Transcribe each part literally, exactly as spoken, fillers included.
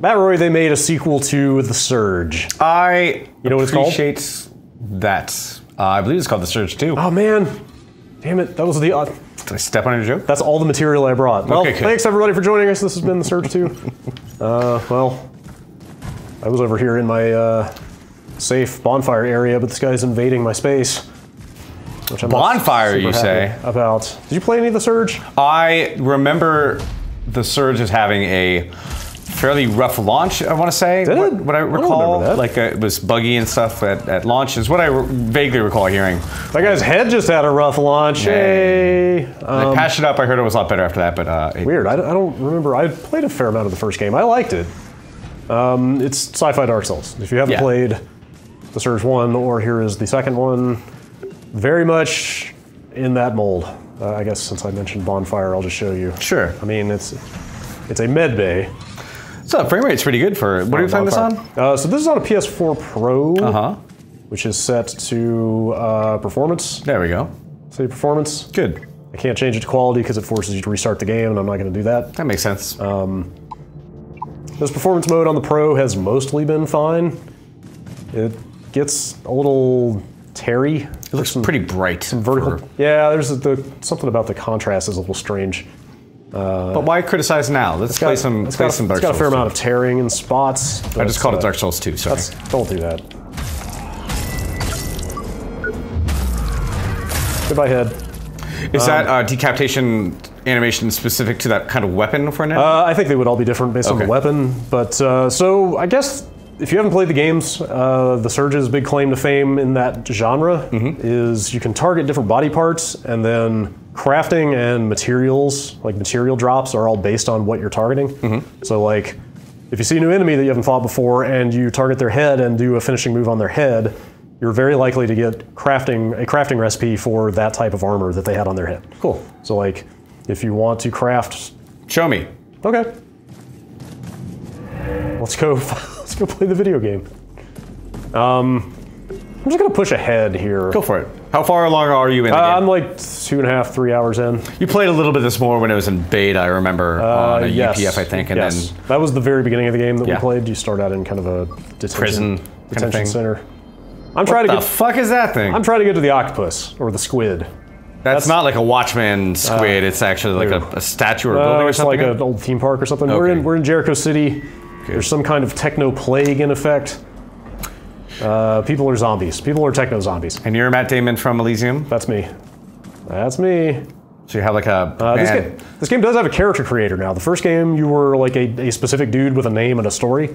Matt Rorie, they made a sequel to The Surge. I you know what it's called? Appreciate that. Uh, I believe it's called The Surge two. Oh man, damn it! That was the. Uh, Did I step on your joke? That's all the material I brought. Well, okay, thanks everybody for joining us. This has been The Surge two. uh, well, I was over here in my uh, safe bonfire area, but this guy's invading my space. Which I'm bonfire, you say? About. Did you play any of The Surge? I remember The Surge as having a fairly rough launch, I want to say. Did what, it? What I recall, I that. like a, it was buggy and stuff at, at launch, is what I re vaguely recall hearing. That guy's head just had a rough launch. Hey. Hey. Um, I patched it up. I heard it was a lot better after that, but uh, it, weird. I, I don't remember. I played a fair amount of the first game. I liked it. Um, it's sci-fi Dark Souls. If you haven't yeah. played The Surge one, or here is the second one, very much in that mold. Uh, I guess since I mentioned Bonfire, I'll just show you. Sure. I mean, it's it's a med bay. So the frame rate's pretty good for, what are you playing this on? Uh, so this is on a P S four Pro, uh-huh. which is set to uh, performance. There we go. Say performance. Good. I can't change it to quality because it forces you to restart the game, and I'm not gonna do that. That makes sense. Um, this performance mode on the Pro has mostly been fine. It gets a little teary. It looks some, pretty bright. Some vertical. For... Yeah, there's the, something about the contrast is a little strange. Uh, but why criticize now? Let's play got, some, play got, some Dark Souls. It's got a fair amount of tearing in spots. I just called uh, it Dark Souls two, sorry. That's, don't do that. Goodbye, head. Is um, that uh, decapitation animation specific to that kind of weapon for now? Uh, I think they would all be different based okay. on the weapon. But uh, so I guess if you haven't played the games, uh, The Surge's big claim to fame in that genre mm-hmm. is you can target different body parts, and then crafting and materials, like material drops, are all based on what you're targeting. Mm-hmm. So like, if you see a new enemy that you haven't fought before and you target their head and do a finishing move on their head, you're very likely to get crafting a crafting recipe for that type of armor that they had on their head. Cool. So like, if you want to craft... Show me. Okay. Let's go, let's go play the video game. Um, I'm just gonna push ahead here. Go for it. How far along are you in the uh, game? I'm like two and a half, three hours in. You played a little bit this more when it was in beta, I remember, uh, on a yes. U P F, I think, and yes. then... That was the very beginning of the game that yeah. we played. You start out in kind of a detention, Prison detention kind of thing. center. I'm what trying to the get, fuck is that thing? I'm trying to get to the octopus, or the squid. That's, That's not like a Watchmen squid, uh, it's actually like a, a statue or a building uh, or something? It's like an old theme park or something. Okay. We're, in, we're in Jericho City. Okay. There's some kind of techno-plague in effect. Uh, people are zombies. People are techno-zombies. And you're Matt Damon from Elysium? That's me. That's me. So you have like a... Uh, this, game, this game does have a character creator now. The first game, you were like a, a specific dude with a name and a story.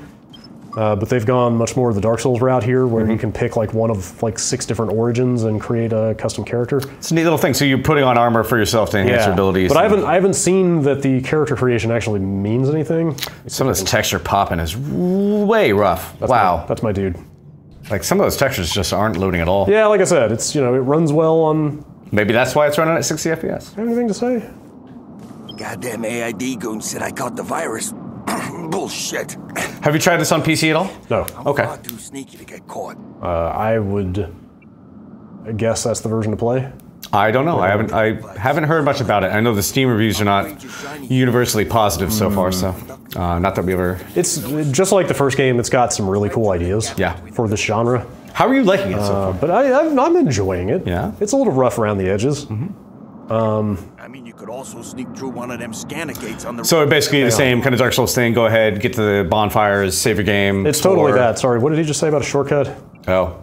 Uh, but they've gone much more of the Dark Souls route here, where mm-hmm. you can pick like one of like six different origins and create a custom character. It's a neat little thing. So you're putting on armor for yourself to enhance yeah. your abilities. But I haven't, I haven't seen that the character creation actually means anything. Some of this texture popping is way rough. That's wow. My, that's my dude. Like, some of those textures just aren't loading at all. Yeah, like I said, it's, you know, it runs well on... Maybe that's why it's running at sixty F P S. Anything to say? Goddamn A I D goon said I caught the virus. Bullshit. Have you tried this on P C at all? No. I'm okay. Far too sneaky to get caught. Uh, I would guess that's the version to play. I don't know. I haven't, I haven't heard much about it. I know the Steam reviews are not universally positive so far, so uh, not that we ever... It's just like the first game. It's got some really cool ideas yeah. for this genre. How are you liking it so far? Uh, but I, I'm enjoying it. Yeah. It's a little rough around the edges. Mm-hmm. um, I mean, you could also sneak through one of them scanner gates on the... So basically the same kind of Dark Souls thing. Go ahead, get to the bonfires, save your game. It's totally or... that. Sorry, what did he just say about a shortcut? Oh.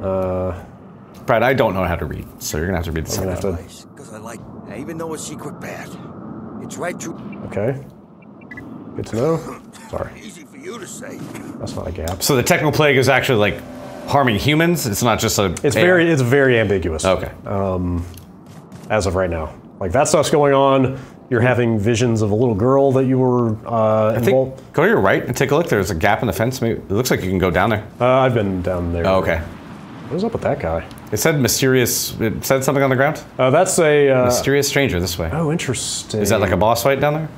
Uh... Brad, I don't know how to read, so you're gonna have to read the same advice. Because I like, even though a secret path, it's right to. Okay. Good to know. Sorry. Easy for you to say. That's not a gap. So the techno plague is actually like harming humans. It's not just a. It's A I. very, it's very ambiguous. Okay. Um, as of right now, like that stuff's going on. You're having visions of a little girl that you were uh, I involved. Think, go to your right and take a look. There's a gap in the fence. Maybe, it looks like you can go down there. Uh, I've been down there. Oh, okay. What was up with that guy? It said mysterious, it said something on the ground? Uh, that's a... Uh, mysterious stranger this way. Oh, interesting. Is that like a boss fight down there?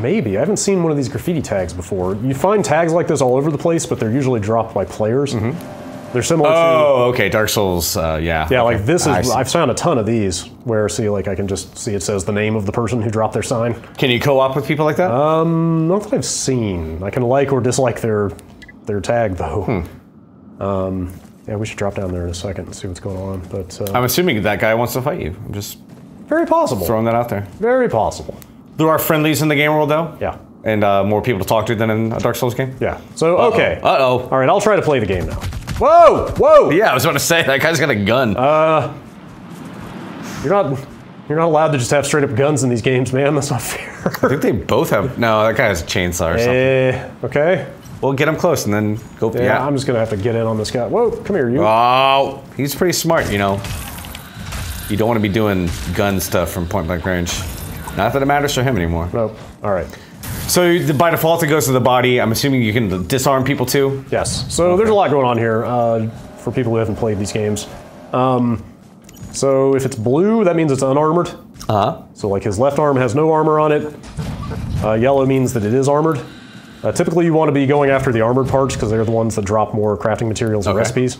Maybe. I haven't seen one of these graffiti tags before. You find tags like this all over the place, but they're usually dropped by players. Mm-hmm. They're similar. Oh, to, okay, Dark Souls. Uh, yeah. Yeah, okay. Like this is. I've found a ton of these where see, like I can just see it says the name of the person who dropped their sign. Can you co-op with people like that? Um, not that I've seen. I can like or dislike their their tag though. Hmm. Um, yeah, we should drop down there in a second and see what's going on. But uh, I'm assuming that guy wants to fight you. I'm just very possible. Throwing that out there. Very possible. There are friendlies in the game world though. Yeah. And uh, more people to talk to than in a Dark Souls game? Yeah. So, uh-oh. Okay. Uh-oh. All right, I'll try to play the game now. Whoa! Whoa! Yeah, I was about to say, that guy's got a gun. Uh, you're not, you're not allowed to just have straight up guns in these games, man. That's not fair. I think they both have, no, that guy has a chainsaw or hey, something. Okay. Well, get him close and then go. Yeah, yeah, I'm just gonna have to get in on this guy. Whoa, come here, you. Oh, he's pretty smart, you know. You don't want to be doing gun stuff from point blank range. Not that it matters for him anymore. Nope. All right. So by default, it goes to the body. I'm assuming you can disarm people too? Yes. So okay. There's a lot going on here uh, for people who haven't played these games. Um, so if it's blue, that means it's unarmored. Uh-huh. So like his left arm has no armor on it. Uh, yellow means that it is armored. Uh, typically you want to be going after the armored parts because they're the ones that drop more crafting materials and okay. recipes.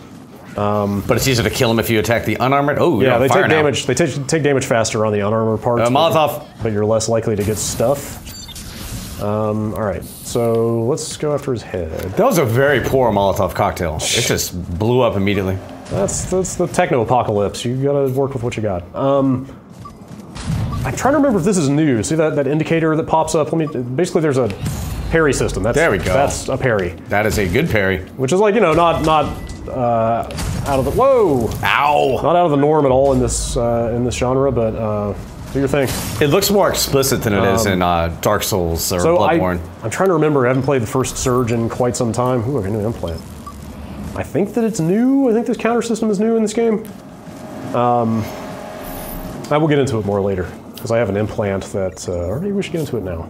Um, but it's easier to kill them if you attack the unarmored. Oh, yeah, they take damage. They take take damage faster on the unarmored parts. Uh, Molotov. But you're less likely to get stuff. Um, all right, so let's go after his head. That was a very poor Molotov cocktail. It just blew up immediately. That's that's the techno apocalypse. You gotta work with what you got. Um, I'm trying to remember if this is new. See that that indicator that pops up? Let me. Basically, there's a parry system. That's, there we go. That's a parry. That is a good parry. Which is like you know not not uh, out of the whoa. Ow. Not out of the norm at all in this uh, in this genre, but. Uh, Do your thing. It looks more explicit than it um, is in uh, Dark Souls or so Bloodborne. I, I'm trying to remember. I haven't played the first Surge in quite some time. Ooh, I knew I'm playing. I think that it's new. I think this counter system is new in this game. Um, I will get into it more later because I have an implant that. Uh, or maybe we should get into it now.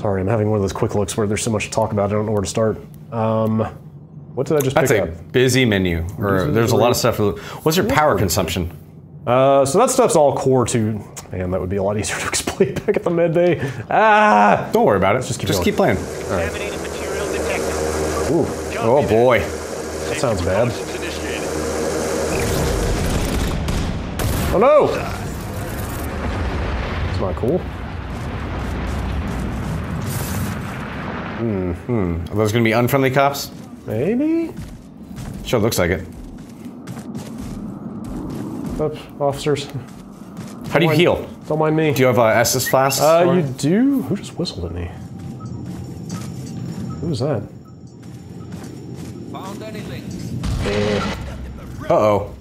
Sorry, I'm having one of those quick looks where there's so much to talk about. I don't know where to start. Um, what did I just? That's pick a up? busy menu. Or busy there's menu? a lot of stuff. For, what's your power consumption? Uh, so that stuff's all core to, man, that would be a lot easier to explain back at the midday. Ah! Don't worry about it. Let's just keep just keep playing. All right. Ooh. Oh boy. That sounds bad. Oh no! That's not cool. Hmm. Hmm. Are those gonna be unfriendly cops? Maybe? Sure looks like it. Up, officers. How do you heal? Don't mind me. Do you have uh, S's flasks? Uh, you do? Who just whistled at me? Who was that? Found any links. Uh-oh.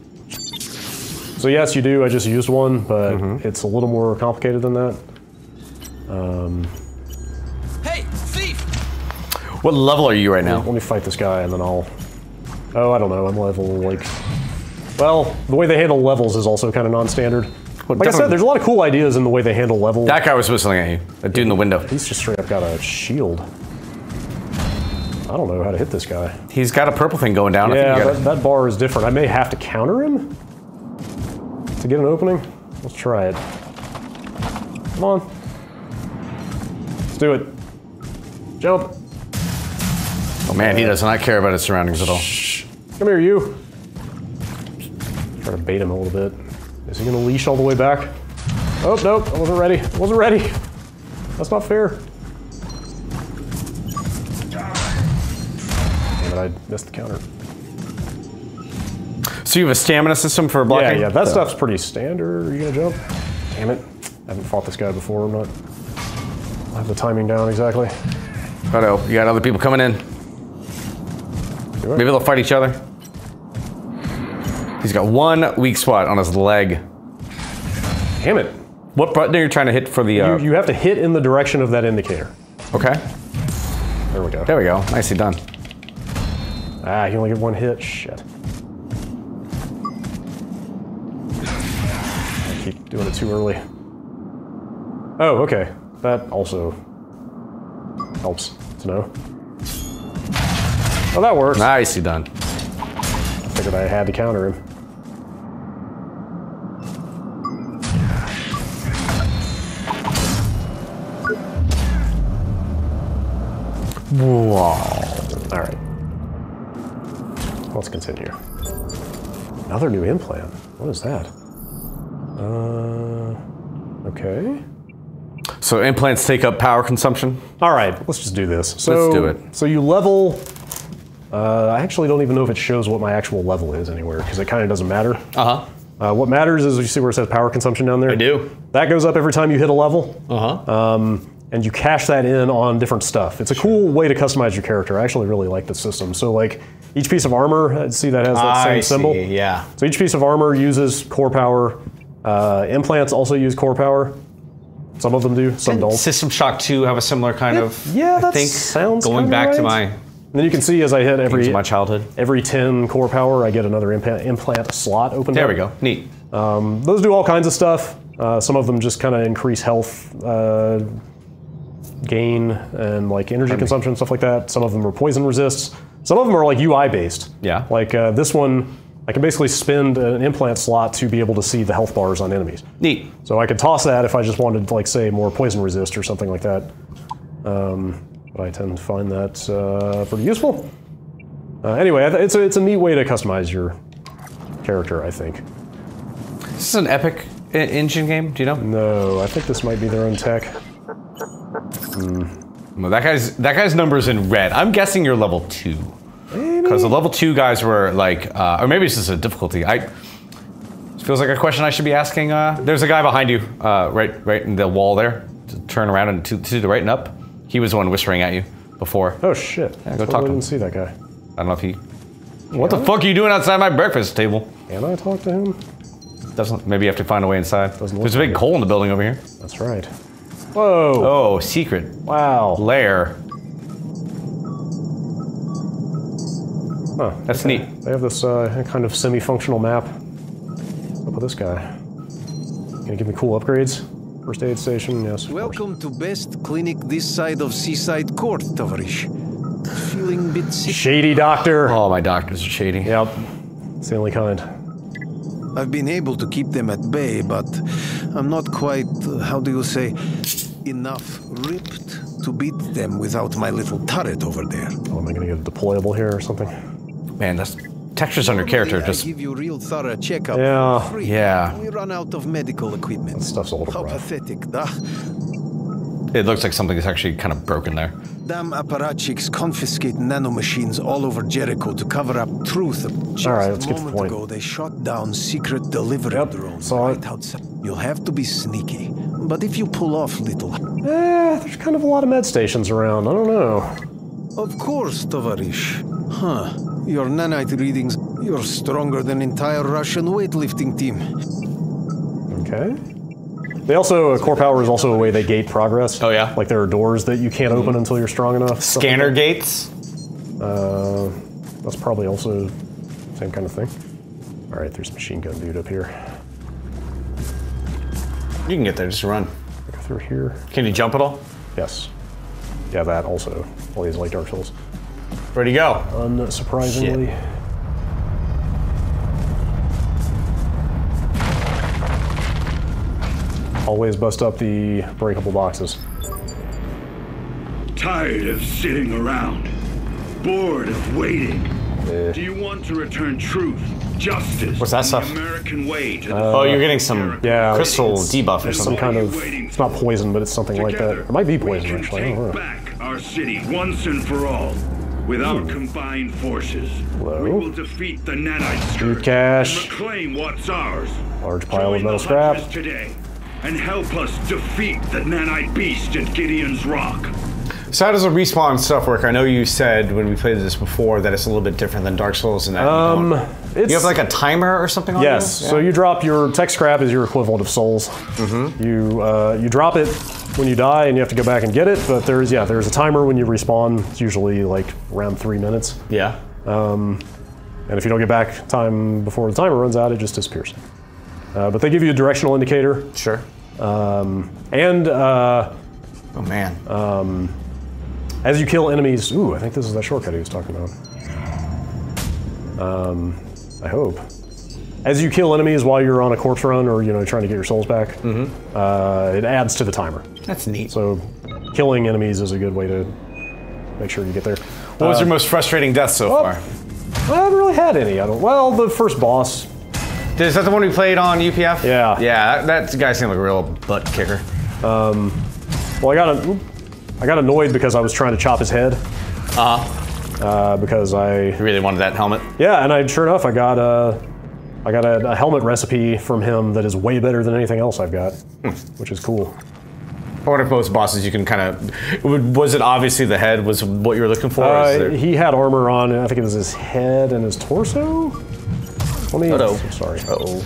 So yes, you do. I just used one, but mm-hmm. it's a little more complicated than that. Um, hey, thief! What level are you right now? Let me, let me fight this guy, and then I'll... Oh, I don't know. I'm level, like... Well, the way they handle levels is also kind of non-standard. Well, like I said, there's a lot of cool ideas in the way they handle levels. That guy was whistling at you. That dude in the window. He's just straight up got a shield. I don't know how to hit this guy. He's got a purple thing going down. Yeah, I think that, that bar is different. I may have to counter him to get an opening. Let's try it. Come on. Let's do it. Jump. Oh man, he does not care about his surroundings at all. Shh. Come here, you. Try to bait him a little bit. Is he gonna leash all the way back? Oh, nope, I wasn't ready. I wasn't ready. That's not fair. Damn it, I missed the counter. So you have a stamina system for blocking? Yeah, yeah, that so. stuff's pretty standard. Are you gonna jump? Damn it. I haven't fought this guy before. I'm not. I have the timing down exactly. Oh no, you got other people coming in. Maybe they'll fight each other. He's got one weak spot on his leg. Damn it. What button are you trying to hit for the... Uh... You, you have to hit in the direction of that indicator. Okay. There we go. There we go. Nicely done. Ah, you only get one hit. Shit. I keep doing it too early. Oh, okay. That also helps to know. Oh, that works. Nicely done. I figured I had to counter him. Wow. All right. I'll let's continue. Another new implant. What is that? Uh, okay. So implants take up power consumption? All right, let's just do this. So, let's do it. So you level. Uh, I actually don't even know if it shows what my actual level is anywhere, because it kind of doesn't matter. Uh-huh. Uh, what matters is, you see where it says power consumption down there? I do. That goes up every time you hit a level. Uh-huh. Um, and you cash that in on different stuff. It's a sure. cool way to customize your character. I actually really like the system. So like, each piece of armor, see that has that same I symbol? See, yeah. So each piece of armor uses core power. Uh, implants also use core power. Some of them do, some Didn't don't. System Shock two have a similar kind it, of, yeah, that I think, sounds going back right. to my... And then you can see as I hit every my childhood. every ten core power, I get another implant, implant slot opened there up. There we go, neat. Um, those do all kinds of stuff. Uh, some of them just kind of increase health uh, gain and like energy Pardon consumption, me. stuff like that. Some of them are poison resists. Some of them are like U I based. Yeah. Like uh, this one, I can basically spend an implant slot to be able to see the health bars on enemies. Neat. So I could toss that if I just wanted, like say, more poison resist or something like that. Um, But I tend to find that uh, pretty useful. Uh, anyway, it's a, it's a neat way to customize your character, I think. Is this an Epic Engine game? Do you know? No, I think this might be their own tech. Mm. Well, that guy's that guy's number's in red. I'm guessing you're level two, because the level two guys were like, uh, or maybe it's just a difficulty. I it feels like a question I should be asking. Uh, there's a guy behind you, uh, right, right in the wall there. To turn around and to, to the right and up. He was the one whispering at you before. Oh shit! Yeah, go totally talk to him. I didn't see that guy. I don't know if he. Can what the I? fuck are you doing outside my breakfast table? Can I talk to him? Doesn't. Maybe you have to find a way inside. Doesn't There's a big like hole it. in the building over here. That's right. Whoa! Oh, secret. Wow. Lair. Huh. That's okay. neat. They have this uh, kind of semi-functional map. What's up with this guy? Gonna give me cool upgrades. First aid station, yes. Welcome to best clinic this side of Seaside Court, Tovarish. Feeling a bit sick. Shady doctor. Oh, my doctors are shady. Yep. It's the only kind. I've been able to keep them at bay, but I'm not quite, uh, how do you say, enough ripped to beat them without my little turret over there. Oh, am I going to get a deployable here or something? Man, that's... Textures on your character I just give you real thorough checkup. Yeah, free. yeah. We run out of medical equipment. That stuff's a little How rough. pathetic, da? It looks like something's actually kind of broken there. Damn apparatchiks confiscate nanomachines all over Jericho to cover up truth. Just all right, let's get to the point. Ago, they shot down secret delivery yep, drones right outside. You'll have to be sneaky, but if you pull off, little. Eh, there's kind of a lot of med stations around. I don't know. Of course, Tovarish. Huh. Your nanite readings, you're stronger than entire Russian weightlifting team. Okay. They also, uh, core power is also a way they gate progress. Oh yeah? Like there are doors that you can't mm-hmm. open until you're strong enough. Scanner like gates? Uh, that's probably also the same kind of thing. All right, there's a machine gun dude up here. You can get there, just run. Go through here. Can you jump at all? Yes. Yeah, that also. All these like Dark Souls. Where'd he go? Unsurprisingly. Shit. Always bust up the breakable boxes. Tired of sitting around. Bored of waiting. Eh. Do you want to return truth, justice, What's that stuff? American way to the uh, oh, you're getting some yeah, crystal debuff or something. Some kind of, it's not poison, but it's something Together, like that. It might be poison, actually. I don't know. Back our city once and for all. With our hmm. combined forces, Hello. we will defeat the nanite Street cash. And reclaim what's ours. Large pile Join of metal scrap. Today and help us defeat the nanite beast at Gideon's Rock. So how does the respawn stuff work? I know you said when we played this before that it's a little bit different than Dark Souls and that. Um, you, it's, you have like a timer or something on Yes, yeah. so you drop your tech scrap is your equivalent of souls. Mm-hmm. You uh, you drop it when you die and you have to go back and get it, but there's, yeah, there's a timer when you respawn. It's usually like around three minutes. Yeah. Um, and if you don't get back time before the timer runs out, it just disappears. Uh, but they give you a directional indicator. Sure. Um, and, uh... Oh man. Um, as you kill enemies, ooh, I think this is that shortcut he was talking about. Um, I hope. As you kill enemies while you're on a corpse run or, you know, trying to get your souls back, mm-hmm. uh, it adds to the timer. That's neat. So killing enemies is a good way to make sure you get there. What uh, was your most frustrating death so well, far? I haven't really had any. I don't. Well, the first boss. Is that the one we played on U P F? Yeah. Yeah, that, that guy seemed like a real butt kicker. Um, well, I got a, I got annoyed because I was trying to chop his head. Uh huh. Uh, because I you really wanted that helmet. Yeah, and I sure enough, I got a, I got a, a helmet recipe from him that is way better than anything else I've got, hmm. which is cool. I wonder if most bosses you can kind of, was it obviously the head was what you were looking for? Uh, there... He had armor on, and I think it was his head and his torso? Let me, uh-oh. I'm sorry. Uh-oh.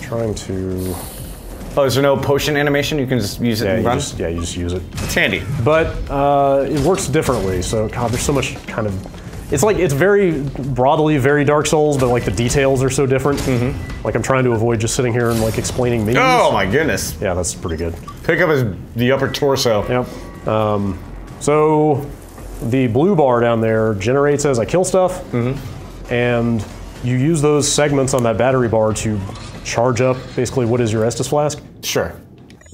Trying to... Oh, is there no potion animation? You can just use it yeah, and run? You just, yeah, you just use it. It's handy. But uh, it works differently, so God, there's so much kind of... It's like, it's very, broadly very Dark Souls, but like the details are so different. Mm-hmm. Like I'm trying to avoid just sitting here and like explaining me. Oh my goodness. Yeah, that's pretty good. Pick up his, the upper torso. Yep. Um, so the blue bar down there generates as I kill stuff, mm-hmm. and you use those segments on that battery bar to charge up basically what is your Estus Flask. Sure.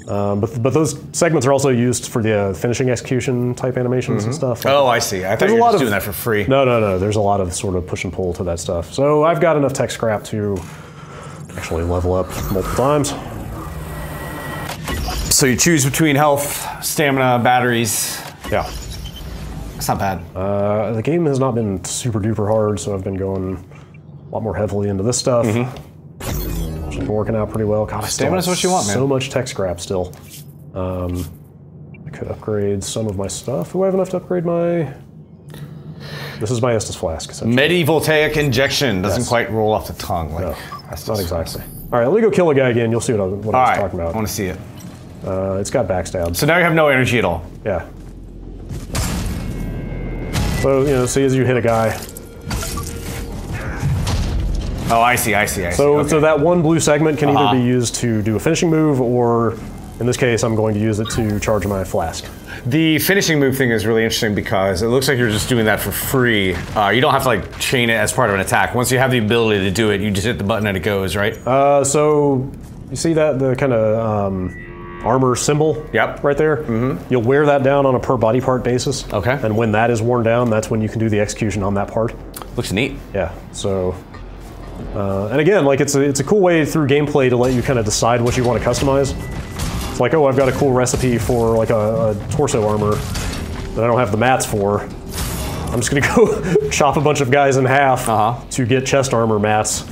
Um, but but those segments are also used for the uh, finishing execution type animations mm-hmm. and stuff. Like, oh, I see. I thought you were just doing that for free. No, no, no. There's a lot of sort of push and pull to that stuff. So I've got enough tech scrap to actually level up multiple times. So you choose between health, stamina, batteries. Yeah. That's not bad. Uh, the game has not been super duper hard, so I've been going a lot more heavily into this stuff. Mm-hmm. It's been working out pretty well. God, I still have what you want, man. So much tech scrap still. Um, I could upgrade some of my stuff. Do I have enough to upgrade my... This is my Estus Flask. Medi Voltaic Injection doesn't yes. quite roll off the tongue. Like, no, that's not exactly. All right, let me go kill a guy again. You'll see what I, what I was right. talking about. I want to see it. Uh, it's got backstabbed. So now you have no energy at all. Yeah. So, you know, see as you hit a guy. Oh, I see, I see, I see. So, okay. so that one blue segment can uh-huh. either be used to do a finishing move, or in this case, I'm going to use it to charge my flask. The finishing move thing is really interesting because it looks like you're just doing that for free. Uh, you don't have to like chain it as part of an attack. Once you have the ability to do it, you just hit the button and it goes, right? Uh, so, you see that, the kind of... Um, armor symbol yep. right there. Mm-hmm. You'll wear that down on a per body part basis. Okay. And when that is worn down, that's when you can do the execution on that part. Looks neat. Yeah, so, uh, and again, like it's a, it's a cool way through gameplay to let you kind of decide what you want to customize. It's like, oh, I've got a cool recipe for like a, a torso armor that I don't have the mats for. I'm just gonna go chop a bunch of guys in half uh-huh. to get chest armor mats,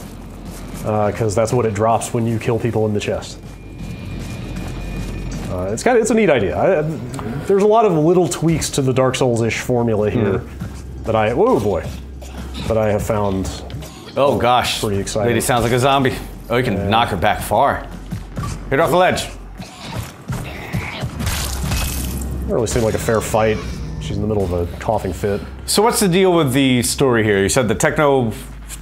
because uh, that's what it drops when you kill people in the chest. Uh, it's kind of, it's a neat idea. I, there's a lot of little tweaks to the Dark Souls-ish formula here mm. that I, oh boy, that I have found. Oh gosh, pretty exciting. Lady sounds like a zombie. Oh, you can and knock her back far. Hit her off the ledge. Doesn't really seem like a fair fight. She's in the middle of a coughing fit. So what's the deal with the story here? You said the techno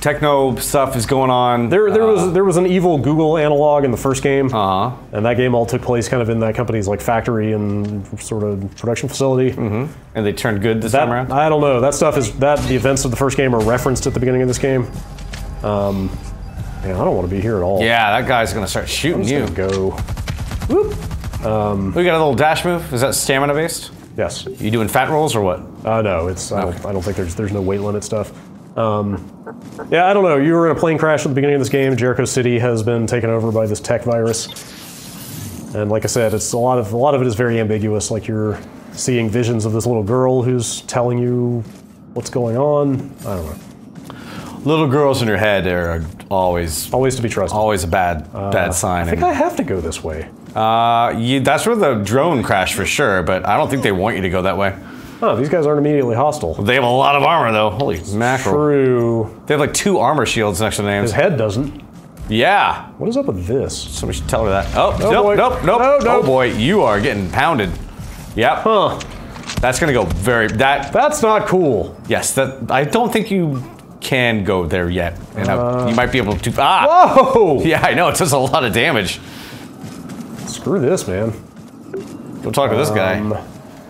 Techno stuff is going on. There, there uh, was there was an evil Google analog in the first game, uh-huh. and that game all took place kind of in that company's like factory and sort of production facility. Mm-hmm. And they turned good this that, time around. I don't know. That stuff is that the events of the first game are referenced at the beginning of this game. Um, man, I don't want to be here at all. Yeah, that guy's gonna start shooting I'm just you. Gonna go. Whoop. Um, we got a little dash move. Is that stamina based? Yes. You doing fat rolls or what? Uh, no, it's okay. I, don't, I don't think there's there's no weight limit stuff. Um, yeah, I don't know. You were in a plane crash at the beginning of this game. Jericho City has been taken over by this tech virus, and like I said, it's a lot of a lot of it is very ambiguous. Like you're seeing visions of this little girl who's telling you what's going on. I don't know. Little girls in your head are always always to be trusted. Always a bad uh, bad sign. I think I have to go this way. Uh, you, that's where the drone crashed for sure. But I don't think they want you to go that way. Oh, these guys aren't immediately hostile. They have a lot of armor, though. Holy mackerel. True. They have like two armor shields next to their names. His head doesn't. Yeah. What is up with this? Somebody should tell her that. Oh, oh nope, boy. nope, nope, nope. Oh boy, you are getting pounded. Yep. Huh. That's gonna go very, that. That's not cool. Yes, that, I don't think you can go there yet. And uh, I, you might be able to, ah. Whoa. Yeah, I know, it does a lot of damage. Screw this, man. Go talk to um, this guy.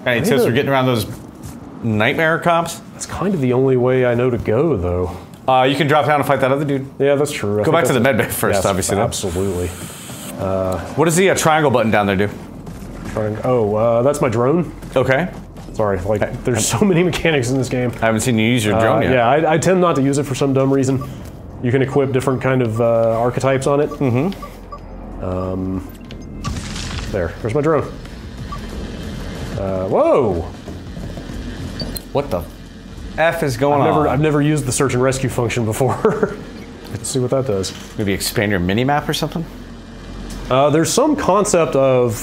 Any tips for getting around those nightmare cops? That's kind of the only way I know to go, though. Uh, you can drop down and fight that other dude. Yeah, that's true. I go back to the med bay first, yes, obviously. Absolutely. Uh, what does the uh, triangle button down there do? Triangle. Oh, uh, that's my drone. Okay. So Sorry, like there's so many mechanics in this game. I haven't seen you use your drone uh, yet. Yeah, I, I tend not to use it for some dumb reason. You can equip different kind of uh, archetypes on it. Mm-hmm. Um, there, there's my drone. Uh, whoa! What the F is going I've never, on? I've never used the search and rescue function before. Let's see what that does. Maybe expand your mini-map or something? Uh, there's some concept of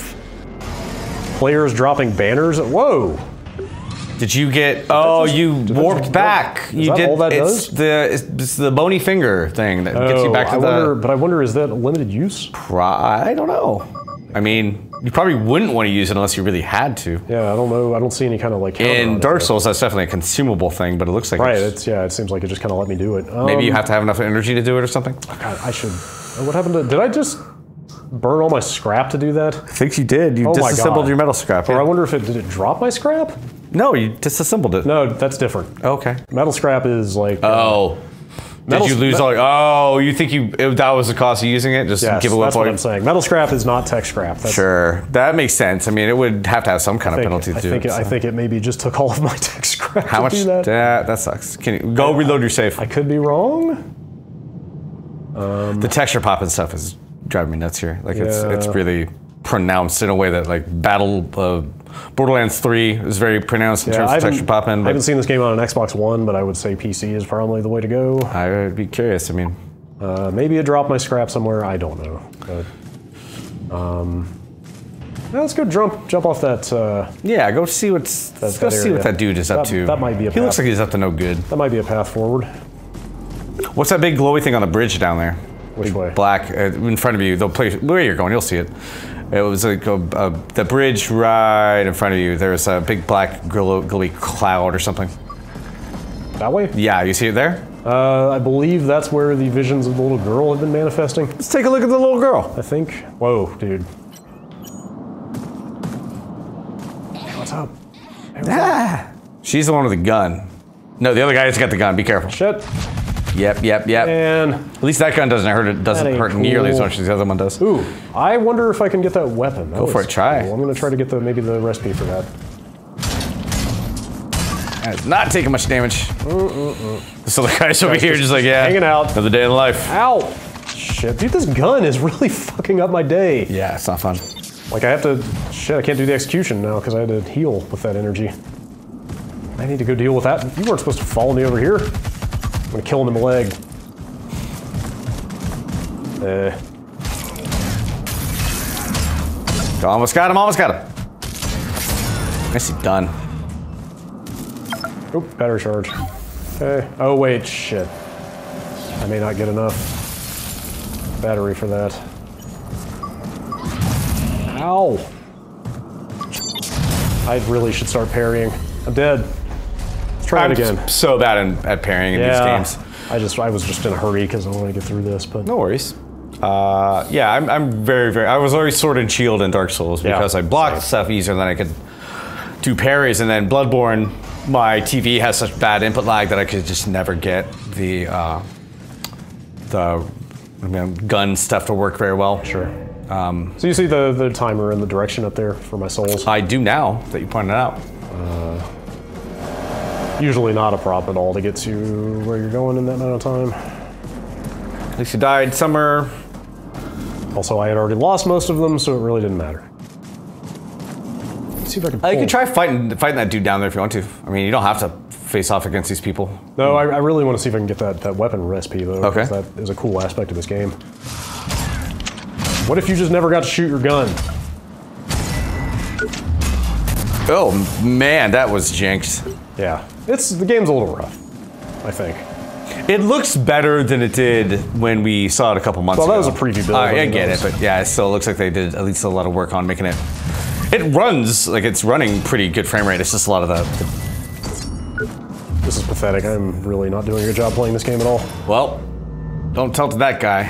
players dropping banners. Whoa! Did you get? Oh, just, you warped back. Is you that did. All that it's does? The it's, it's the bony finger thing that oh, gets you back to I the. Wonder, but I wonder, is that limited use? I don't know. I mean, you probably wouldn't want to use it unless you really had to. Yeah, I don't know. I don't see any kind of like. In Dark Souls, that's definitely a consumable thing, but it looks like. Right. It's, it's yeah. It seems like it just kind of let me do it. Um, maybe you have to have enough energy to do it or something. Oh God, I should. What happened to? Did I just burn all my scrap to do that? I think you did. You oh disassembled your metal scrap. Or yeah. I wonder if it did it drop my scrap? No, you disassembled it. No, that's different. Oh, okay. Metal scrap is like. Oh. Uh, did you lose all? Your, oh, you think you it, that was the cost of using it? Just yes, give away. That's what I'm saying. Metal scrap is not tech scrap. That's sure, that makes sense. I mean, it would have to have some kind think, of penalty to I do think it. it so. I think it maybe just took all of my tech scrap. How to much? Do that. that that sucks. Can you go I, reload your safe? I could be wrong. Um, the texture pop and stuff is driving me nuts here. Like yeah. it's it's really pronounced in a way that like battle. Uh, Borderlands three is very pronounced in yeah, terms of texture popping. I haven't seen this game on an Xbox One, but I would say P C is probably the way to go. I would be curious. I mean, uh, maybe it dropped my scrap somewhere. I don't know. But, um, well, let's go jump jump off that. Uh, yeah, go see what's. That, that go area. see what that dude is that, up to. That might be a. He path. looks like he's up to no good. That might be a path forward. What's that big glowy thing on the bridge down there? Which big way? Black uh, in front of you. They'll play where you're going. You'll see it. It was like a, a, the bridge right in front of you. There was a big black glowy cloud or something. That way? Yeah, you see it there? Uh, I believe that's where the visions of the little girl have been manifesting. Let's take a look at the little girl. I think. Whoa, dude. Hey, what's up? Hey, what's ah, up? She's the one with the gun. No, the other guy has got the gun. Be careful. Shit. Yep, yep, yep. And at least that gun doesn't hurt. It doesn't hurt cool. nearly as much as the other one does. Ooh, I wonder if I can get that weapon. That Go for it. Try. Cool. I'm gonna try to get the maybe the recipe for that. That's not taking much damage. Mm -mm -mm. This other guy's over here, just, just like yeah, hanging out. Another day in life. Ow! Shit, dude, this gun is really fucking up my day. Yeah, it's not fun. Like I have to. Shit, I can't do the execution now because I had to heal with that energy. I need to go deal with that. You weren't supposed to follow me over here. I'm gonna kill him in the leg. Uh. Almost got him, almost got him. Nicely done. Oop, battery charge. Okay. Oh, wait, shit. I may not get enough battery for that. Ow. I really should start parrying. I'm dead. Try I'm it again. So bad in, at parrying in yeah, these games. I just I was just in a hurry because I want to get through this. But no worries. Uh, yeah, I'm I'm very very. I was already sword and shield in Dark Souls because yeah, I blocked same. stuff easier than I could do parries. And then Bloodborne, my T V has such bad input lag that I could just never get the uh, the I mean, gun stuff to work very well. Sure. Um, so you see the the timer and the direction up there for my souls. I do now that you pointed out. Uh, Usually not a prop at all to get to where you're going in that amount of time. At least you died somewhere. Also, I had already lost most of them, so it really didn't matter. Let's see if I can. Pull. Uh, you can try fighting fighting that dude down there if you want to. I mean, you don't have to face off against these people. No, I, I really want to see if I can get that that weapon recipe though. Okay. That is a cool aspect of this game. What if you just never got to shoot your gun? Oh man, that was jinxed. Yeah, it's the game's a little rough, I think. It looks better than it did when we saw it a couple months ago. Well, that ago. was a preview build. Uh, I get it, but yeah, it still looks like they did at least a lot of work on making it. It runs like it's running pretty good frame rate. It's just a lot of that. This is pathetic. I'm really not doing a good job playing this game at all. Well, don't tell to that guy.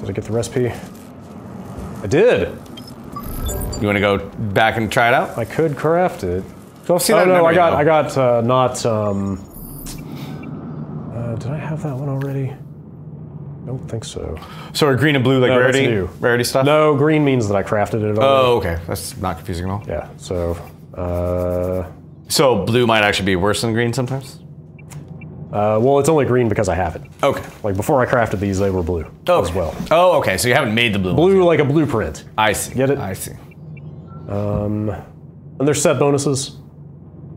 Did I get the recipe? I did. You want to go back and try it out? I could craft it. Go see oh, that no, I got, I got uh, not, um, uh, did I have that one already? I don't think so. So are green and blue like no, rarity? New. Rarity stuff? No, green means that I crafted it already. Oh, okay. That's not confusing at all. Yeah, so, uh, So blue might actually be worse than green sometimes? Uh, well, it's only green because I have it. Okay. Like before I crafted these, they were blue oh, as well. Oh, okay. So you haven't made the blue Blue ones like a blueprint. I see. Get it? I see. Um, and there's set bonuses.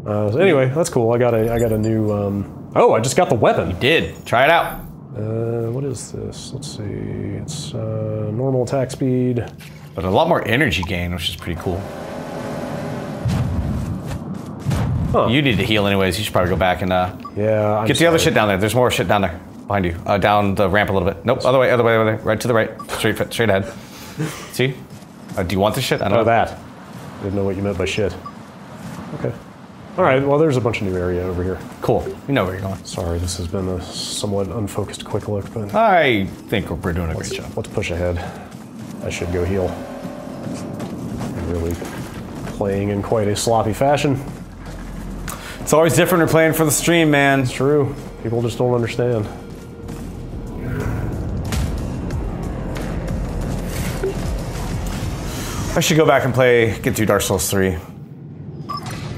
Uh, so anyway, that's cool. I got a, I got a new, um, oh, I just got the weapon. You did. Try it out. Uh, what is this? Let's see. It's uh, normal attack speed. But a lot more energy gain, which is pretty cool. Huh. You need to heal anyways. You should probably go back and uh, yeah, I'm get the sorry. other shit down there. There's more shit down there behind you. Uh, down the ramp a little bit. Nope, other way, other way, other way. Right to the right. Straight straight ahead. See? Uh, do you want this shit? I don't oh, know. that. I didn't know what you meant by shit. Okay. All right, well, there's a bunch of new area over here. Cool. You know where you're going. Sorry, this has been a somewhat unfocused quick look, but... I think we're doing a let's, great job. Let's push ahead. I should go heal. I'm really playing in quite a sloppy fashion. It's always different when you're playing for the stream, man. It's true. People just don't understand. I should go back and play, get through Dark Souls three.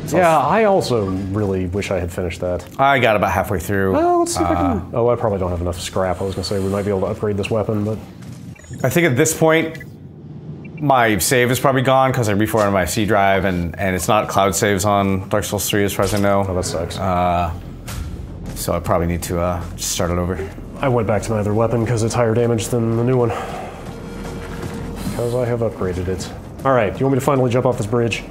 So yeah, I also really wish I had finished that. I got about halfway through. Well, let's see if uh, I can... Oh, I probably don't have enough scrap. I was gonna say we might be able to upgrade this weapon, but... I think at this point, my save is probably gone because I reformatted my C drive, and, and it's not cloud saves on Dark Souls three as far as I know. Oh, that sucks. Uh, so I probably need to uh, just start it over. I went back to my other weapon because it's higher damage than the new one. Because I have upgraded it. All right, do you want me to finally jump off this bridge?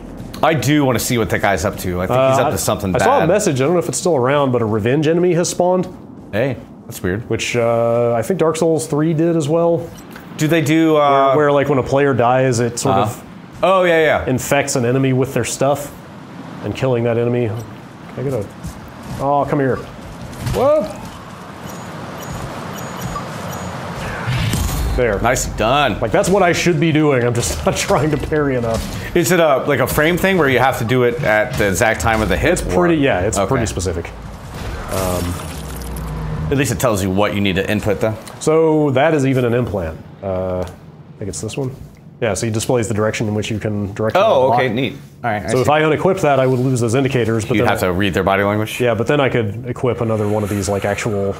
I do want to see what that guy's up to. I think uh, he's up to something I, bad. I saw a message, I don't know if it's still around, but a revenge enemy has spawned. Hey, that's weird. Which uh, I think Dark Souls three did as well. Do they do... Uh, where, where, like, when a player dies, it sort uh, of... Oh, yeah, yeah. Infects an enemy with their stuff, and killing that enemy... I gotta... Oh, come here. Whoa! There. Nice done. Like, that's what I should be doing. I'm just not trying to parry enough. Is it, a, like, a frame thing where you have to do it at the exact time of the hit? It's pretty... Or? Yeah, it's okay. pretty specific. Um... At least it tells you what you need to input, though. So that is even an implant. Uh, I think it's this one. Yeah, so he displays the direction in which you can direct. Oh, okay, neat. All right. So I if see. I unequipped that, I would lose those indicators. But you'd then have I, to read their body language. Yeah, but then I could equip another one of these, like actual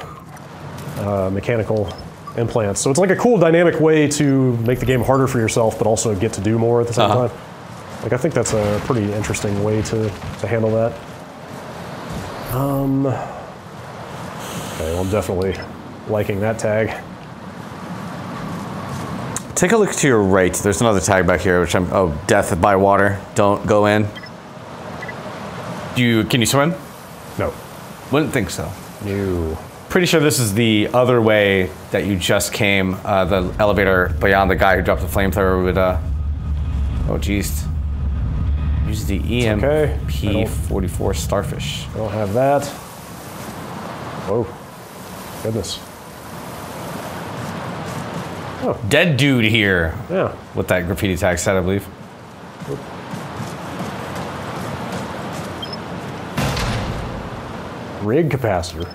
uh, mechanical implants. So it's like a cool dynamic way to make the game harder for yourself, but also get to do more at the same uh-huh. time. Like I think that's a pretty interesting way to to handle that. Um. Okay, well, I'm definitely liking that tag. Take a look to your right. There's another tag back here, which I'm... Oh, death by water. Don't go in. Do you... Can you swim? No. Wouldn't think so. No. Pretty sure this is the other way that you just came. Uh, the elevator beyond the guy who dropped the flamethrower would... Uh, oh, jeez. Use the E M P forty-four okay. Starfish. I don't have that. Whoa. Goodness. Oh. Dead dude here. Yeah. With that graffiti tag set, I believe. Oop. Rig capacitor.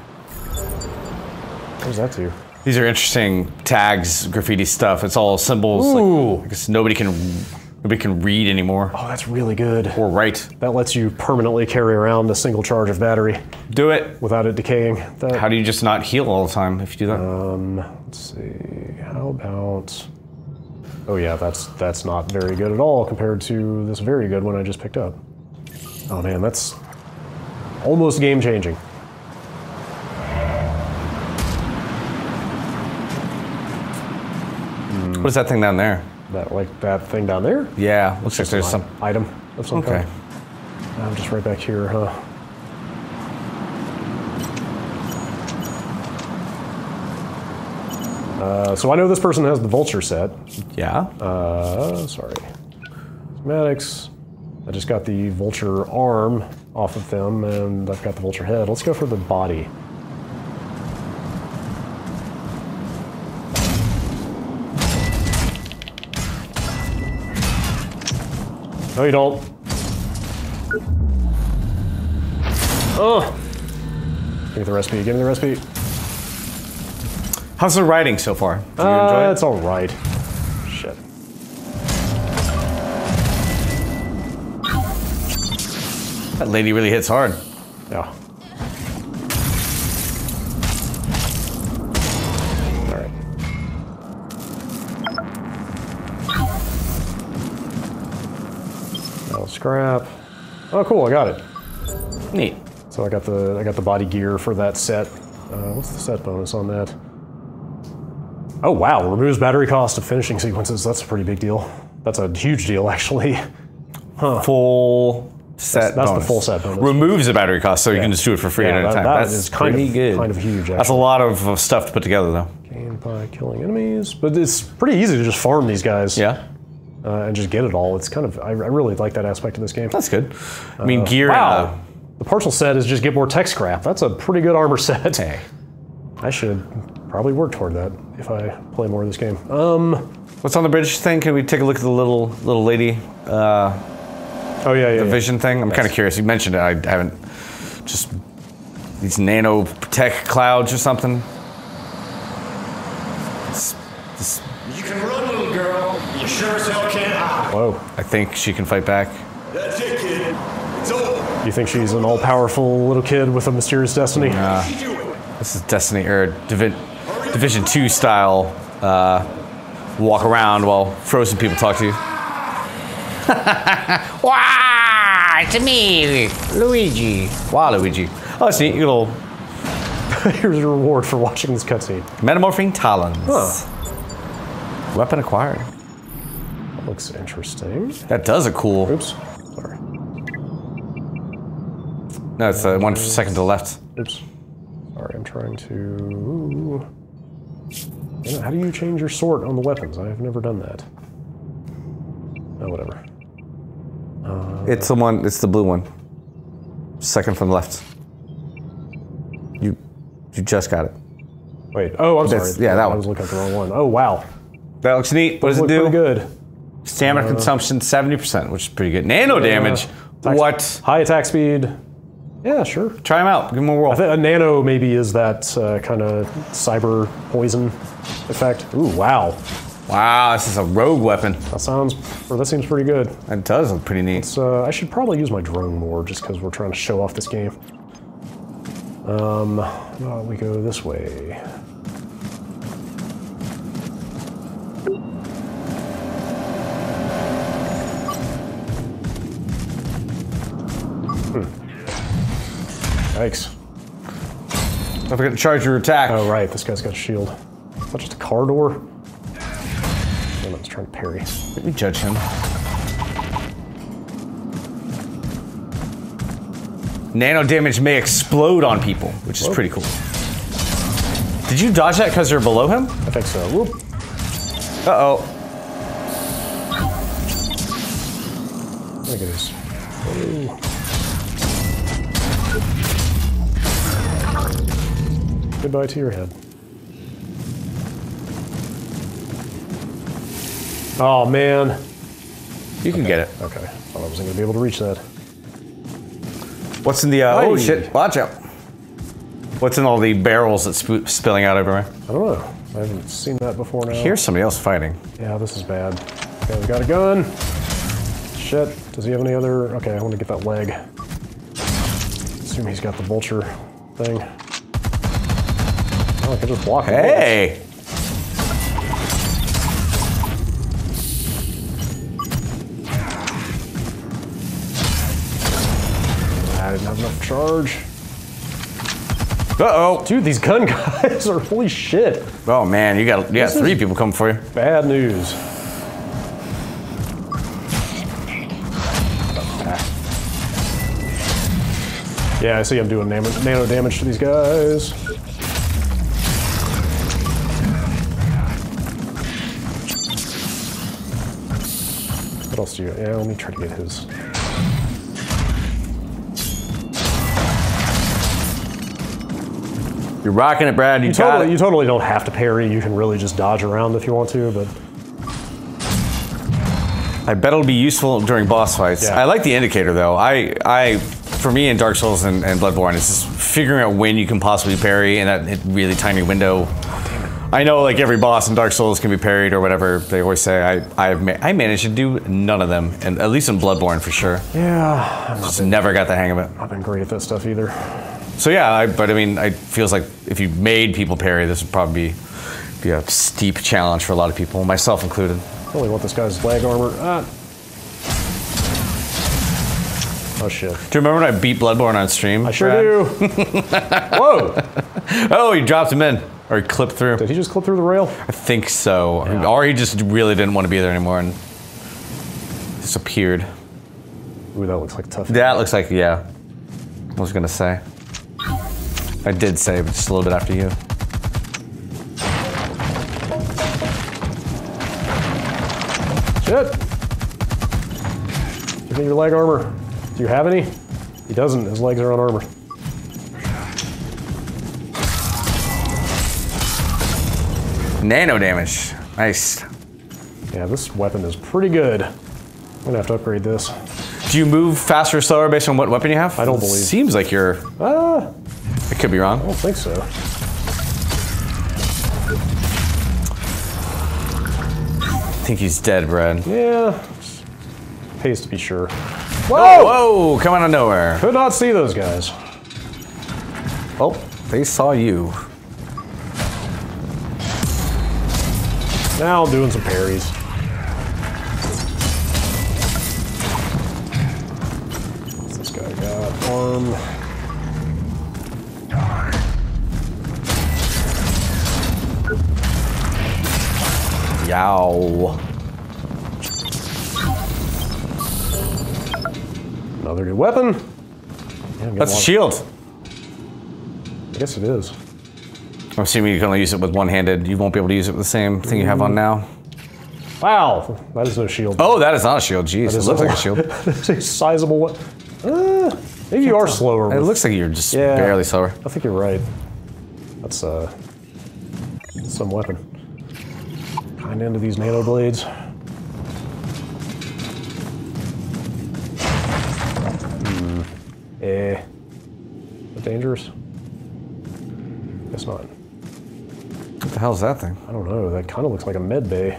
What does that do? These are interesting tags, graffiti stuff. It's all symbols. Ooh. Like, I guess nobody can nobody can read anymore. Oh, that's really good. Or write. That lets you permanently carry around a single charge of battery. Do it. Without it decaying. That, how do you just not heal all the time if you do that? Um, let's see, how about... Oh yeah, that's that's not very good at all compared to this very good one I just picked up. Oh man, that's almost game-changing. Hmm. What is that thing down there? That like that thing down there? Yeah, looks like there's some... Item of some okay. kind. I'm just right back here, huh? Uh, so I know this person has the vulture set. Yeah. Uh, sorry. Cosmetics. I just got the vulture arm off of them, and I've got the vulture head. Let's go for the body. No, you don't. Oh! Give me the recipe. Give me the recipe. How's the writing so far? Do you uh, enjoy it? It's all right. Shit. That lady really hits hard. Yeah. Scrap. Oh, cool! I got it. Neat. So I got the I got the body gear for that set. Uh, what's the set bonus on that? Oh wow! Removes battery cost of finishing sequences. That's a pretty big deal. That's a huge deal, actually. Huh. Full set. That's, that's bonus. The full set bonus. Removes the battery cost, so yeah. You can just do it for free yeah, at any time. That that's is kind pretty of good. Kind of huge. Actually. That's a lot of stuff to put together, though. Gain by killing enemies, but it's pretty easy to just farm these guys. Yeah. Uh, and just get it all. It's kind of, I, I really like that aspect of this game. That's good. I mean, uh, gear. Wow. And, uh, the partial set is just get more tech scrap. That's a pretty good armor set. Hey. I should probably work toward that if I play more of this game. Um, What's on the bridge thing? Can we take a look at the little little lady? Uh, oh, yeah, yeah. The yeah. vision thing? I'm yes. kind of curious. You mentioned it. I haven't. Just these nano tech clouds or something. It's, it's, you can run, little girl. You sure as hell can't hide. Whoa. I think she can fight back. That's it, kid. It's over. You think she's an all-powerful little kid with a mysterious destiny? Nah. This is Destiny, or Divi Division two style, uh, walk around while frozen people talk to you. Wah! It's me, Luigi. Wah, Luigi. Oh, it's neat. You'll... Here's a reward for watching this cutscene. Metamorphic Talons. Huh. Weapon acquired. That looks interesting. That does a cool. Oops. Sorry. No, it's uh, one second to the left. Oops. Sorry, I'm trying to. How do you change your sort on the weapons? I have never done that. Oh, whatever. Uh, it's the one. It's the blue one. Second from the left. You, you just got it. Wait. Oh, I'm That's, sorry. Yeah, that one. I was looking at the wrong one. Oh, wow. That looks neat. What does it do? Pretty good. Stamina uh, consumption seventy percent, which is pretty good. Nano uh, damage. What? High attack speed. Yeah, sure. Try them out. Give them a whirl. I think a nano maybe is that uh, kind of cyber poison effect. Ooh, wow. Wow, this is a rogue weapon. That sounds, or that seems pretty good. That does look pretty neat. Uh, I should probably use my drone more just because we're trying to show off this game. Um, well, we go this way. Yikes. Don't forget to charge your attack. Oh, right. This guy's got a shield. Is that just a car door? Damn, I was trying to parry. Let me judge him. Nano damage may explode on people, which is Whoa. pretty cool. Did you dodge that because you're below him? I think so. Whoop. Uh-oh. Look at this. Whoa. Goodbye to your head. Oh man. You can okay. get it. Okay. I wasn't gonna be able to reach that. What's in the uh, oh shit, watch out. What's in all the barrels that's sp spilling out everywhere? I don't know. I haven't seen that before now. Here's somebody else fighting. Yeah, this is bad. Okay, we got a gun. Shit. Does he have any other? Okay, I want to get that leg. Assume he's got the vulture thing. I can just block him. Hey! I didn't have enough charge. Uh-oh! Dude, these gun guys are holy shit. Oh man, you got, you got three people coming for you. Bad news. Yeah, I see I'm doing nano damage to these guys. Else do you? Yeah, let me try to get his. You're rocking it, Brad. You, you got totally, it. You totally don't have to parry. You can really just dodge around if you want to, but. I bet it'll be useful during boss fights. Yeah. I like the indicator though. I, I, for me in Dark Souls and, and Bloodborne, it's just figuring out when you can possibly parry in that really tiny window. Oh, damn it. I know like every boss in Dark Souls can be parried or whatever they always say. I I've ma I managed to do none of them, and at least in Bloodborne for sure. Yeah, I've just been, never got the hang of it. I've been great at that stuff either. So yeah, I, but I mean, it feels like if you made people parry, this would probably be, be a steep challenge for a lot of people, myself included. I really want this guy's leg armor. Ah. Oh shit! Do you remember when I beat Bloodborne on stream? I sure do. Whoa! Oh, he dropped him in. Or he clipped through. Did he just clip through the rail? I think so. Yeah. Or he just really didn't want to be there anymore and disappeared. Ooh, that looks like tough. That looks like, yeah. I was gonna say. I did say, but just a little bit after you. Shit! Give me your leg armor. Do you have any? He doesn't, his legs are unarmored. Nano damage. Nice. Yeah, this weapon is pretty good. I'm gonna have to upgrade this. Do you move faster or slower based on what weapon you have? I don't it believe. Seems like you're... Uh, I could be wrong. I don't think so. I think he's dead, Brad. Yeah. Pays to be sure. Whoa! Whoa! Come out of nowhere. Could not see those guys. Oh, they saw you. Now I'm doing some parries. What's this guy got? Arm. Yow. Another new weapon. Yeah, that's a shield. Of... I guess it is. I'm assuming you can only use it with one-handed. You won't be able to use it with the same thing you have on now. Wow, that is no shield. Oh, that is not a shield. Jeez, it looks like a shield. It's a sizable one. Uh, maybe you are slower. It looks like you're just yeah, barely slower. I think you're right. That's uh, some weapon. Kind into these nano blades. Mm. Eh, but dangerous. Guess not. What the hell is that thing? I don't know. That kind of looks like a med bay.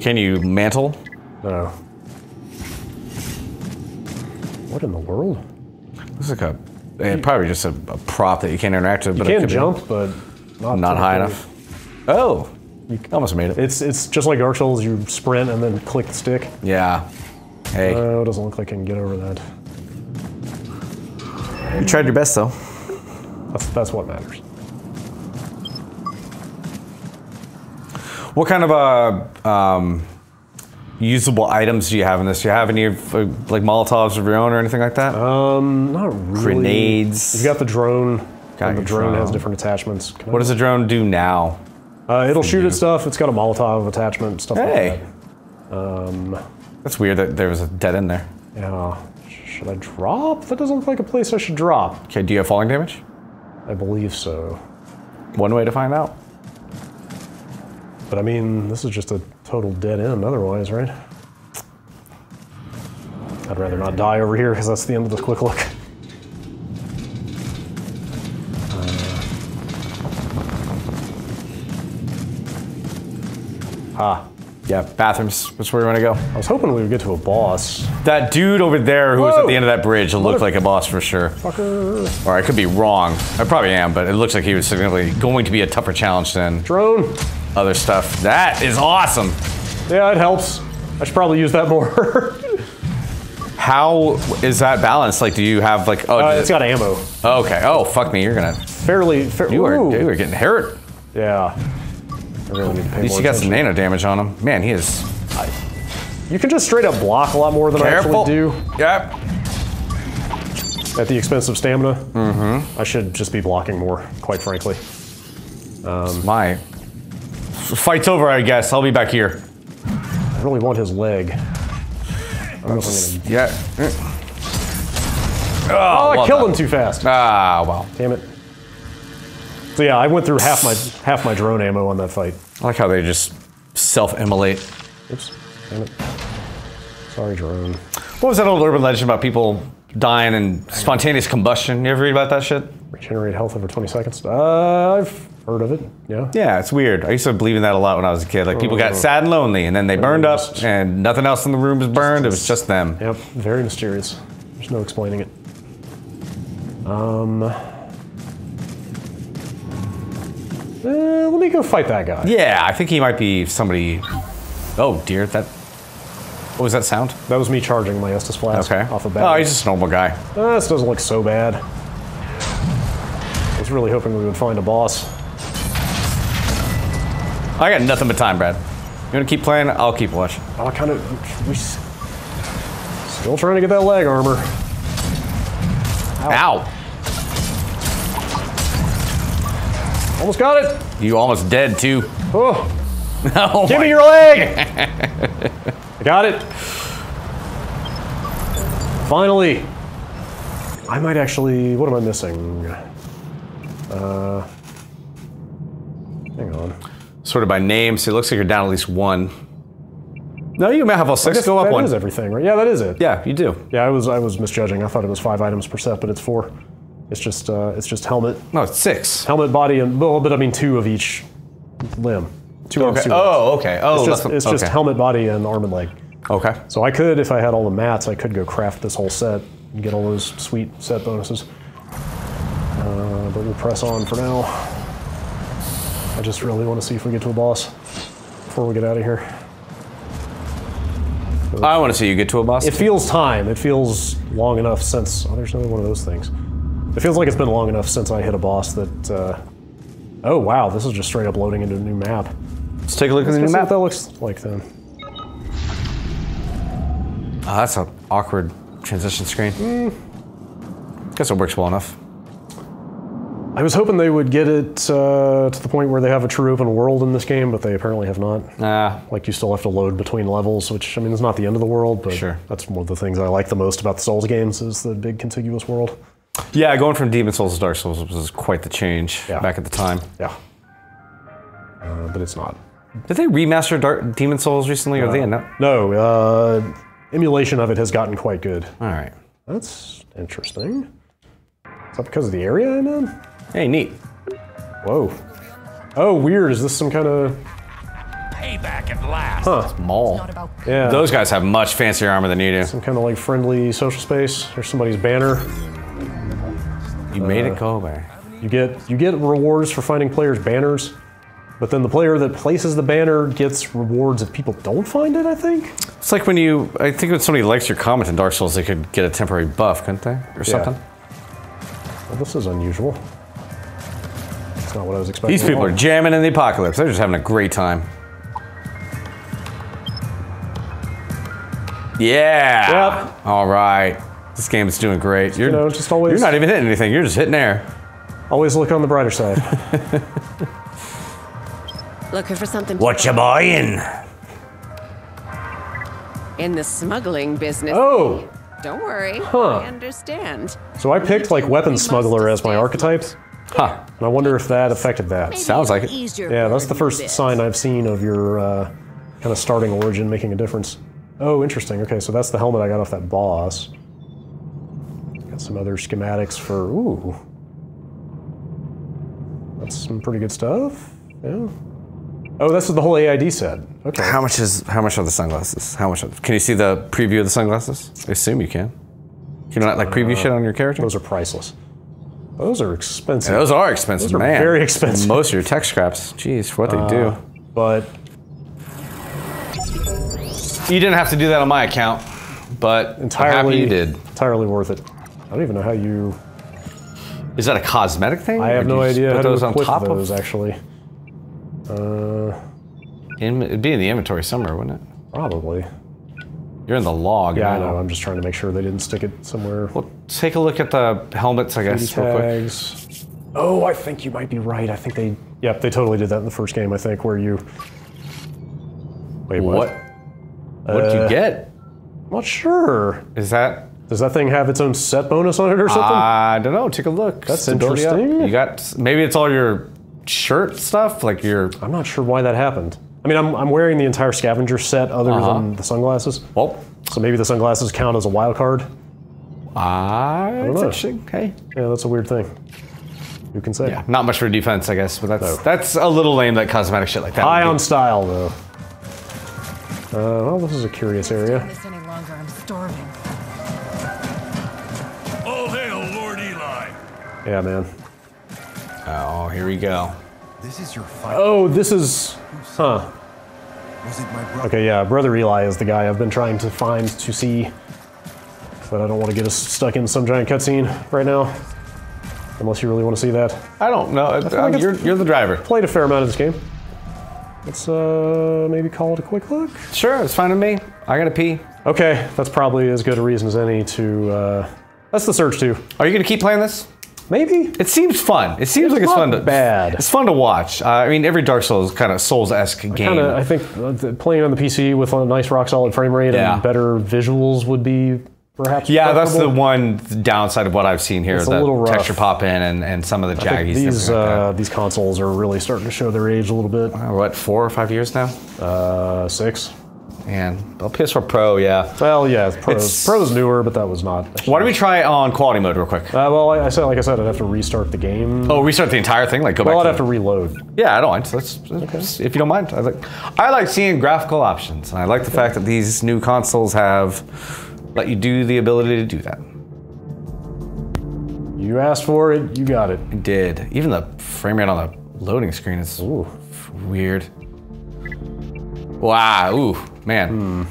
Can you mantle? No. What in the world? Looks like a... It's probably just a, a prop that you can't interact with. But you can jump, but... Not, not high enough. Oh! You almost made it. It's it's just like Dark Souls. You sprint and then click the stick. Yeah. Hey. No, it doesn't look like I can get over that. You tried your best, though. That's, that's what matters. What kind of uh, um, usable items do you have in this? Do you have any of, uh, like Molotovs of your own or anything like that? Um, not really. Grenades. You got the drone. Got and the drone, drone has different attachments. Can what I... does the drone do now? Uh, it'll shoot you? at stuff. It's got a Molotov attachment, stuff hey. like that. Um, that's weird that there was a dead end there. Yeah. Should I drop? That doesn't look like a place I should drop. Okay, do you have falling damage? I believe so. One way to find out. But I mean, this is just a total dead end otherwise, right? I'd rather not die over here because that's the end of this quick look. Ah. Yeah, bathrooms. That's where we want to go. I was hoping we would get to a boss. That dude over there who Whoa. was at the end of that bridge looked like a boss for sure. Fucker. Or I could be wrong. I probably am, but it looks like he was significantly going to be a tougher challenge than... Drone. Other stuff. That is awesome. Yeah, it helps. I should probably use that more. How is that balanced? Like, do you have like... Oh, uh, it's it... got ammo. Oh, okay. Oh, fuck me. You're gonna... Fairly... Fa you, are, you are getting hurt. Yeah. Really At least you got some nano damage on him. Man, he is... I, you can just straight up block a lot more than Careful. I actually do. Yep. At the expense of stamina. Mm-hmm. I should just be blocking more, quite frankly. Um, my... Fight's over, I guess. I'll be back here. I really want his leg. I don't know if I'm gonna... Yeah. Oh, oh I killed that. him too fast. Ah, well. Damn it. So yeah, I went through half my half my drone ammo on that fight. I like how they just self-immolate. Oops, damn it. Sorry, drone. What was that old urban legend about people dying in spontaneous combustion? You ever read about that shit? Regenerate health over twenty seconds. Uh, I've heard of it, yeah. Yeah, it's weird. I used to believe in that a lot when I was a kid. Like, people got sad and lonely, and then they burned up, and nothing else in the room was burned. It was just them. Yep, very mysterious. There's no explaining it. Um... Uh, let me go fight that guy. Yeah, I think he might be somebody... Oh, dear, that... What was that sound? That was me charging my Estus Flask okay. off the bat. Oh, he's just a normal guy. Uh, this doesn't look so bad. I was really hoping we would find a boss. I got nothing but time, Brad. You want to keep playing? I'll keep watching. I kind of... We, still trying to get that leg armor. Ow. Ow. Almost got it. You almost dead, too. Oh. Oh Give me your leg! I got it. Finally. I might actually... What am I missing? Uh, hang on. Sorted by name, so it looks like you're down at least one. No, you may have all six. Go up that one. That is everything, right? Yeah, that is it. Yeah, you do. Yeah, I was I was misjudging. I thought it was five items per set, but it's four. It's just uh, it's just helmet. No, it's six. Helmet, body, and well, but I mean two of each limb. Two okay. arms. Two oh, okay. Oh, it's just, it's okay. just helmet, body, and arm and leg. Okay. So I could, if I had all the mats, I could go craft this whole set and get all those sweet set bonuses. Uh, but we'll press on for now. I just really want to see if we get to a boss before we get out of here. So I want to see you get to a boss. It feels time. It feels long enough since... Oh, there's another one of those things. It feels like it's been long enough since I hit a boss that... Uh, oh, wow, this is just straight up loading into a new map. Let's take a look at the new map. What that looks like, then. Oh, that's an awkward transition screen. Mm. Guess it works well enough. I was hoping they would get it uh, to the point where they have a true open world in this game, but they apparently have not. Nah. Like, you still have to load between levels, which, I mean, is not the end of the world, but sure. That's one of the things I like the most about the Souls games is the big contiguous world. Yeah, going from Demon's Souls to Dark Souls was quite the change yeah. back at the time. Yeah. Uh, but it's not. Did they remaster Dark Demon's Souls recently, or uh, they no? No. Uh, emulation of it has gotten quite good. All right. That's interesting. Is that because of the area I'm in? Hey, neat. Whoa. Oh, weird. Is this some kind of... Payback at last. Huh. It's mall. It's about... Yeah. Those guys have much fancier armor than you do. Some kind of like friendly social space. There's somebody's banner. You uh, made it go away. You get, you get rewards for finding players' banners, but then the player that places the banner gets rewards if people don't find it, I think? It's like when you... I think when somebody likes your comment in Dark Souls, they could get a temporary buff, couldn't they? Or something? Yeah. Well, this is unusual. Not what I was expecting. These people are jamming in the apocalypse. They're just having a great time. Yeah. Yep. All right. This game is doing great. Just, you're, you know, just always, you're not even hitting anything. You're just hitting air. Always look on the brighter side. Looking for something. What you buying? In the smuggling business. Oh. Don't worry. Huh. I understand. So I picked like weapon smuggler as my archetype. Huh. And I wonder if that affected that. Maybe Sounds like it. Yeah, that's the first sign I've seen of your uh, kind of starting origin making a difference. Oh, interesting. Okay, so that's the helmet I got off that boss. Got some other schematics for... Ooh. That's some pretty good stuff. Yeah. Oh, that's what the whole A I D said. Okay. How much is... How much are the sunglasses? How much are... Can you see the preview of the sunglasses? I assume you can. Can you not, like, preview uh, shit on your character? Those are priceless. Those are expensive. Yeah, those are expensive, those are man. Very expensive. Most of your tech scraps. Jeez, what they uh, do. But you didn't have to do that on my account, but entirely I'm happy you did. Entirely worth it. I don't even know how you. Is that a cosmetic thing? I have no idea. Put how those to on top those, of those actually. Uh, in, it'd be in the inventory somewhere, wouldn't it? Probably. You're in the log. Yeah, now. I know. I'm just trying to make sure they didn't stick it somewhere. Well, take a look at the helmets, I guess, real quick. Oh, I think you might be right. I think they... Yep, they totally did that in the first game, I think, where you... Wait, what? What, what did uh, you get? I'm not sure. Is that... Does that thing have its own set bonus on it or something? I don't know. Take a look. That's interesting. You got... Maybe it's all your shirt stuff, like your... I'm not sure why that happened. I mean, I'm, I'm wearing the entire scavenger set other uh-huh. than the sunglasses. Well, so maybe the sunglasses count as a wild card. I, I don't know. Okay. Yeah, that's a weird thing. you can say. Yeah, not much for defense, I guess, but that's, no. that's a little lame that cosmetic shit like that. High on style, though. Uh, well, this is a curious area. I can't do this any longer. I'm starving. All hail, Lord Eli. Yeah, man. Oh, here we go. This is your fight. Oh, this is... Huh. Was it my brother? Okay, yeah, Brother Eli is the guy I've been trying to find to see. But I don't want to get us stuck in some giant cutscene right now. Unless you really want to see that. I don't know. I I, like you're, you're the driver. Played a fair amount of this game. Let's uh, maybe call it a quick look? Sure, it's fine with me. I gotta pee. Okay, that's probably as good a reason as any to... Uh, that's The Surge two. Are you gonna keep playing this? Maybe. It seems fun. It seems it's like it's fun to... bad. It's fun to watch. Uh, I mean, every Dark Souls kind of Souls-esque game. Kinda, I think uh, playing on the P C with a nice rock-solid frame rate yeah. and better visuals would be... Perhaps yeah, preferable. That's the one downside of what I've seen here. It's the a little rough. Texture pop in and, and some of the jaggies. These, like uh, these consoles are really starting to show their age a little bit. Uh, what, four or five years now? Uh, six. Man, well, P S four Pro, yeah. Well, yeah, Pro's, Pro's newer, but that was not. Actually. Why don't we try on quality mode real quick? Uh, well, I, I said, like I said, I'd have to restart the game. Oh, restart the entire thing? Like, go well, back I'd to have it. to reload. Yeah, I don't mind. Let's, let's, okay. If you don't mind. I like, I like seeing graphical options, and I like the okay. fact that these new consoles have... let you do the ability to do that. You asked for it, you got it. I did. Even the frame rate on the loading screen is ooh. Weird. Wow, ooh, man. Hmm.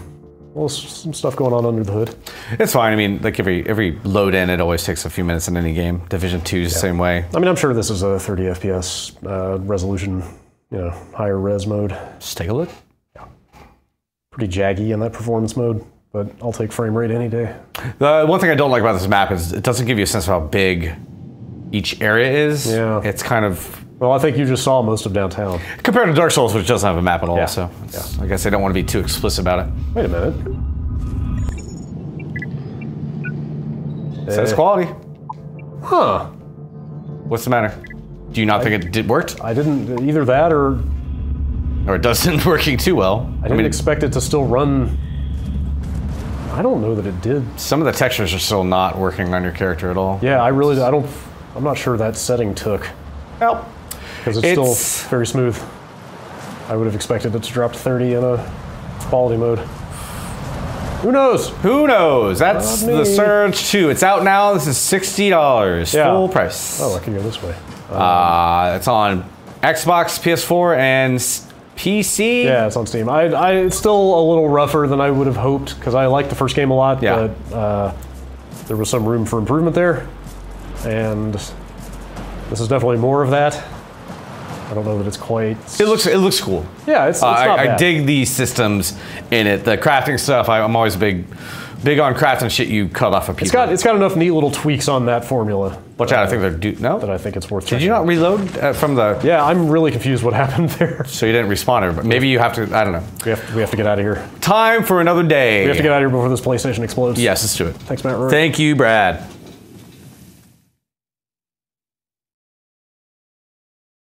Well, some stuff going on under the hood. It's fine. I mean, like every every load in, it always takes a few minutes in any game. Division two is yeah. the same way. I mean, I'm sure this is a thirty F P S uh, resolution, you know, higher res mode. Let's take a look. Yeah. Pretty jaggy in that performance mode. But I'll take frame rate any day. The one thing I don't like about this map is it doesn't give you a sense of how big each area is. Yeah. It's kind of... Well, I think you just saw most of downtown. Compared to Dark Souls, which doesn't have a map at all, yeah. so... Yeah. I guess they don't want to be too explicit about it. Wait a minute. Hey. Says quality. Huh. What's the matter? Do you not I, think it did, worked? I didn't... Either that or... Or it doesn't working too well. I didn't I mean, expect it to still run... I don't know that it did. Some of the textures are still not working on your character at all. Yeah, I really, I don't, I'm not sure that setting took. Well, because it's, it's still very smooth. I would have expected it to drop to thirty in a quality mode. Who knows? Who knows? That's The Surge two. It's out now. This is sixty dollars. Yeah. Full price. Oh, I can go this way. Um, uh, it's on Xbox, P S four, and P C? Yeah, it's on Steam. I, I, it's still a little rougher than I would have hoped, because I liked the first game a lot, yeah. but uh, there was some room for improvement there. And this is definitely more of that. I don't know that it's quite... It looks it looks cool. Yeah, it's, it's uh, not I, bad. I dig the systems in it. The crafting stuff, I, I'm always big big on crafting shit you cut off a piece. It's got, it's got enough neat little tweaks on that formula. Watch out, I think they're do- no? That I think it's worth checking. Did you not reload uh, from the... Yeah, I'm really confused what happened there. So you didn't respond to it, but maybe you have to, I don't know. We have, we have to get out of here. Time for another day. We have to get out of here before this PlayStation explodes. Yes, let's do it. Thanks, Matt Rorie. Thank you, Brad.